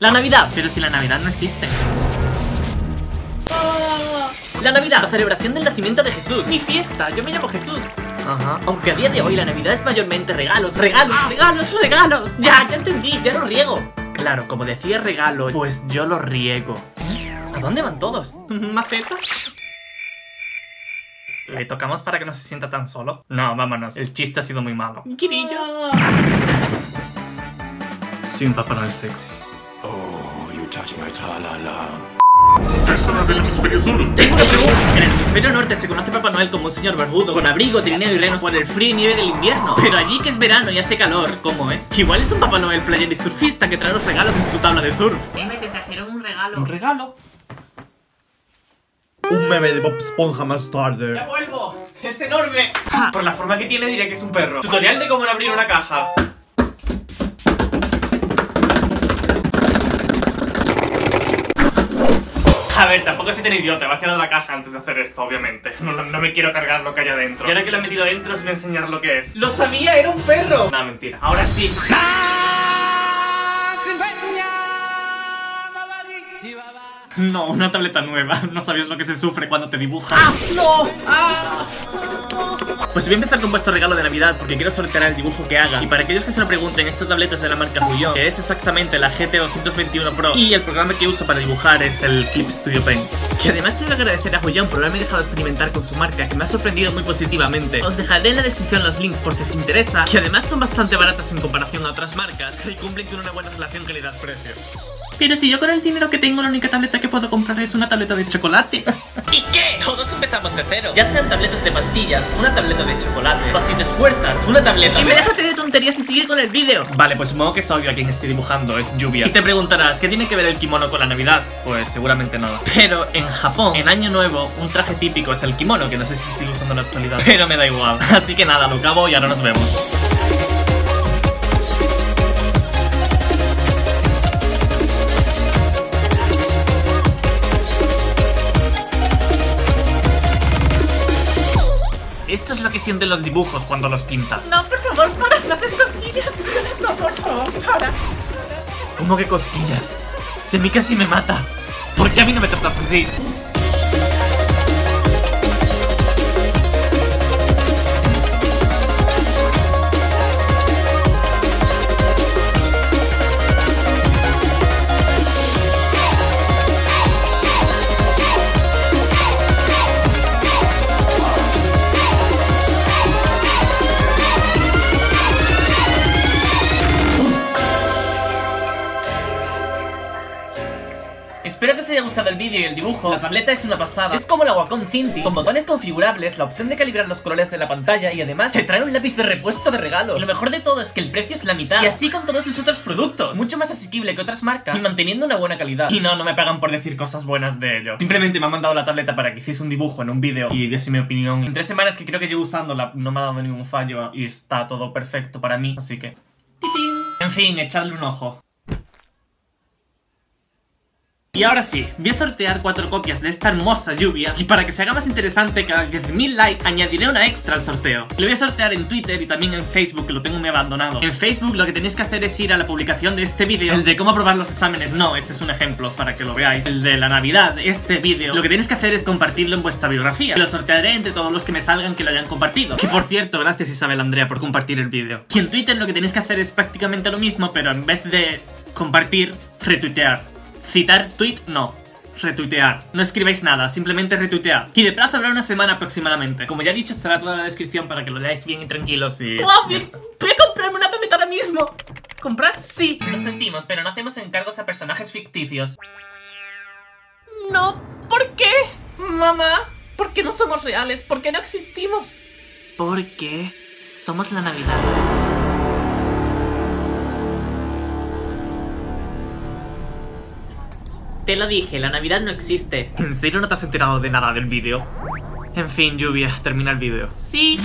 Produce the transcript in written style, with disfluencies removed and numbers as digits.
La Navidad, pero si la Navidad no existe. La Navidad, la celebración del nacimiento de Jesús. Mi fiesta, yo me llamo Jesús. Ajá. Aunque a día de hoy la Navidad es mayormente regalos, regalos, regalos, regalos. Ya entendí, ya lo riego. Claro, como decía regalo, pues yo lo riego. ¿A dónde van todos? ¿Maceta? ¿Le tocamos para que no se sienta tan solo? No, vámonos, el chiste ha sido muy malo. Quirillos. Soy un Papá Noel sexy. Personas del hemisferio sur, tengo una pregunta. En el hemisferio norte se conoce Papá Noel como un señor barbudo, con abrigo, trineo y renos, waterfree, nieve del invierno. Pero allí que es verano y hace calor, ¿cómo es? Igual es un Papá Noel playero y surfista que trae los regalos en su tabla de surf. Meme, te trajeron un regalo. ¿Un regalo? Un meme de Bob Esponja más tarde. ¡Ya vuelvo! ¡Es enorme! Ja. Por la forma que tiene diré que es un perro. Tutorial de cómo abrir una caja. A ver, tampoco soy tan idiota, va a cerrar la caja antes de hacer esto, obviamente. No me quiero cargar lo que hay adentro. Y ahora que lo he metido adentro os voy a enseñar lo que es. ¡Lo sabía! ¡Era un perro! No, mentira. Ahora sí. No, una tableta nueva. No sabías lo que se sufre cuando te dibujan. ¡Ah, no! ¡Ah! Pues voy a empezar con vuestro regalo de Navidad porque quiero sortear el dibujo que haga. Y para aquellos que se lo pregunten, esta tableta es de la marca Huion, que es exactamente la GT-221 Pro. Y el programa que uso para dibujar es el Clip Studio Paint. Que además tengo que agradecer a Huion por haberme dejado experimentar con su marca, que me ha sorprendido muy positivamente. Os dejaré en la descripción los links por si os interesa, que además son bastante baratas en comparación a otras marcas y cumplen con una buena relación calidad-precio. Pero si yo con el dinero que tengo la única tableta que puedo comprar es una tableta de chocolate. ¿Y qué? Todos empezamos de cero. Ya sean tabletas de pastillas, una tableta de chocolate, o si te esfuerzas, una tableta de... Y déjate de tonterías y sigue con el vídeo. Vale, pues supongo que es obvio a quien estoy dibujando, es lluvia. Y te preguntarás, ¿qué tiene que ver el kimono con la Navidad? Pues seguramente nada. Pero en Japón, en Año Nuevo, un traje típico es el kimono, que no sé si sigue usando en la actualidad, pero me da igual. Así que nada, lo acabo y ahora nos vemos. Esto es lo que sienten los dibujos cuando los pintas. No, por favor, para, no haces cosquillas. No, por favor, para. ¿Cómo que cosquillas? Si a mí casi me mata. ¿Por qué a mí no me tratas así? Espero que os haya gustado el vídeo y el dibujo. La tableta es una pasada. Es como la Wacom Cintiq, con botones configurables, la opción de calibrar los colores de la pantalla y además se trae un lápiz de repuesto de regalo. Lo mejor de todo es que el precio es la mitad. Y así con todos sus otros productos. Mucho más asequible que otras marcas y manteniendo una buena calidad. Y no me pagan por decir cosas buenas de ello. Simplemente me han mandado la tableta para que hiciese un dibujo en un vídeo y diese mi opinión. En 3 semanas que creo que llevo usándola no me ha dado ningún fallo y está todo perfecto para mí. Así que... En fin, echadle un ojo. Y ahora sí, voy a sortear 4 copias de esta hermosa lluvia. Y para que se haga más interesante, cada 10.000 likes añadiré una extra al sorteo. Lo voy a sortear en Twitter y también en Facebook, que lo tengo muy abandonado. En Facebook lo que tenéis que hacer es ir a la publicación de este vídeo. El de cómo aprobar los exámenes, no, este es un ejemplo para que lo veáis. El de la Navidad, este vídeo. Lo que tenéis que hacer es compartirlo en vuestra biografía. Lo sortearé entre todos los que me salgan que lo hayan compartido. Que por cierto, gracias Isabel Andrea por compartir el vídeo. Y en Twitter lo que tenéis que hacer es prácticamente lo mismo, pero en vez de compartir, retuitear. Citar tweet, no. Retuitear. No escribáis nada, simplemente retuitear. Y de plazo habrá una semana aproximadamente. Como ya he dicho, estará toda la descripción para que lo leáis bien y tranquilos y... ¡Wow! Voy a comprarme una tableta ahora mismo. ¿Comprar? Sí. Lo sentimos, pero no hacemos encargos a personajes ficticios. No, ¿por qué? Mamá, ¿por qué no somos reales? ¿Por qué no existimos? Porque somos la Navidad. Te lo dije, la Navidad no existe. ¿En serio no te has enterado de nada del vídeo? En fin, lluvia, termina el vídeo. Sí.